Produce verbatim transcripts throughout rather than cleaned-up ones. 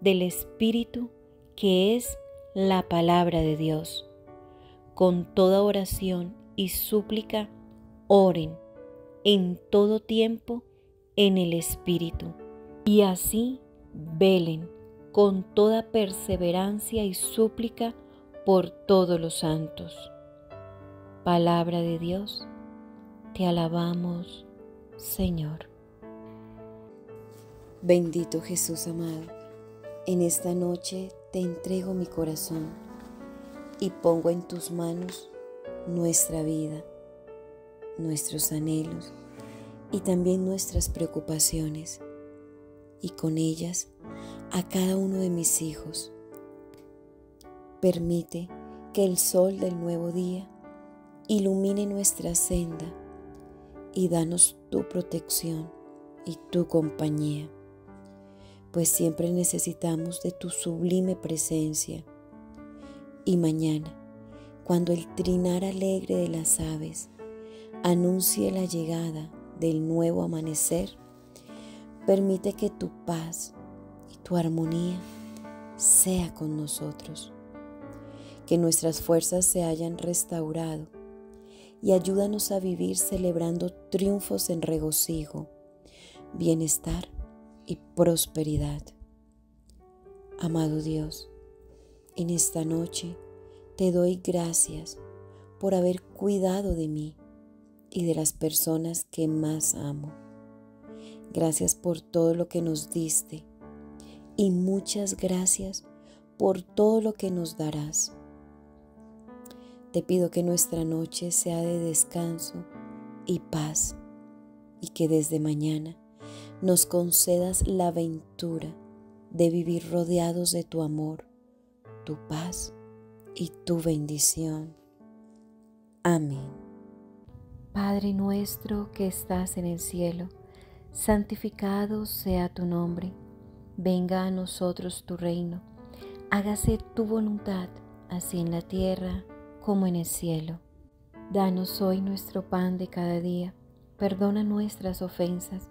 del Espíritu, que es la palabra de Dios. Con toda oración y súplica, oren en todo tiempo en el Espíritu. Y así velen con toda perseverancia y súplica por todos los santos. Palabra de Dios, te alabamos, Señor. Bendito Jesús amado, en esta noche te entrego mi corazón y pongo en tus manos nuestra vida, nuestros anhelos y también nuestras preocupaciones, y con ellas a cada uno de mis hijos. Permite que el sol del nuevo día ilumine nuestra senda y danos tu protección y tu compañía, pues siempre necesitamos de tu sublime presencia. Y mañana, cuando el trinar alegre de las aves anuncie la llegada del nuevo amanecer, permite que tu paz y tu armonía sea con nosotros, que nuestras fuerzas se hayan restaurado, y ayúdanos a vivir celebrando triunfos en regocijo, bienestar y prosperidad. Amado Dios, en esta noche te doy gracias por haber cuidado de mí y de las personas que más amo. Gracias por todo lo que nos diste y muchas gracias por todo lo que nos darás. Te pido que nuestra noche sea de descanso y paz, y que desde mañana nos concedas la aventura de vivir rodeados de tu amor, tu paz y tu bendición. Amén. Padre nuestro que estás en el cielo, santificado sea tu nombre. Venga a nosotros tu reino. Hágase tu voluntad, así en la tierra como en el cielo. Danos hoy nuestro pan de cada día. Perdona nuestras ofensas,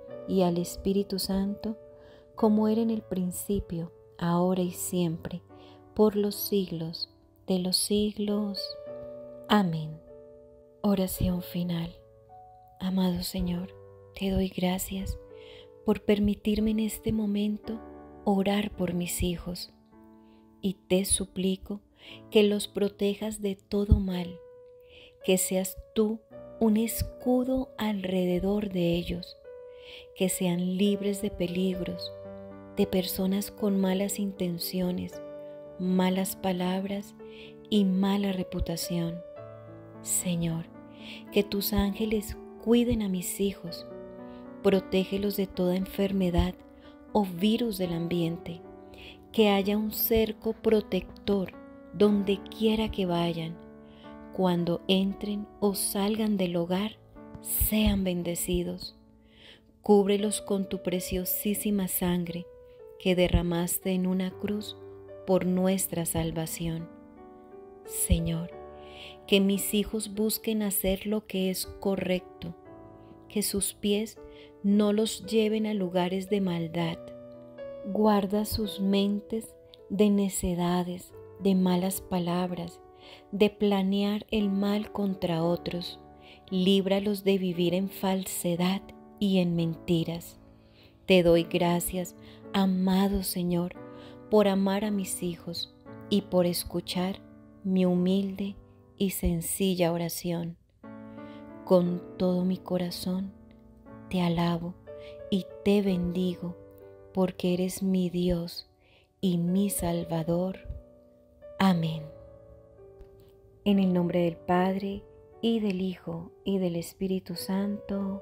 y al Espíritu Santo, como era en el principio, ahora y siempre, por los siglos de los siglos. Amén. Oración final. Amado Señor, te doy gracias por permitirme en este momento orar por mis hijos, y te suplico que los protejas de todo mal, que seas tú un escudo alrededor de ellos, que sean libres de peligros, de personas con malas intenciones, malas palabras y mala reputación. Señor, que tus ángeles cuiden a mis hijos, protégelos de toda enfermedad o virus del ambiente, que haya un cerco protector donde quiera que vayan. Cuando entren o salgan del hogar, sean bendecidos. Cúbrelos con tu preciosísima sangre que derramaste en una cruz por nuestra salvación. Señor, que mis hijos busquen hacer lo que es correcto, que sus pies no los lleven a lugares de maldad. Guarda sus mentes de necedades, de malas palabras, de planear el mal contra otros. Líbralos de vivir en falsedad y en mentiras. Te doy gracias, amado Señor, por amar a mis hijos y por escuchar mi humilde y sencilla oración. Con todo mi corazón te alabo y te bendigo, porque eres mi Dios y mi Salvador. Amén. En el nombre del Padre, y del Hijo, y del Espíritu Santo.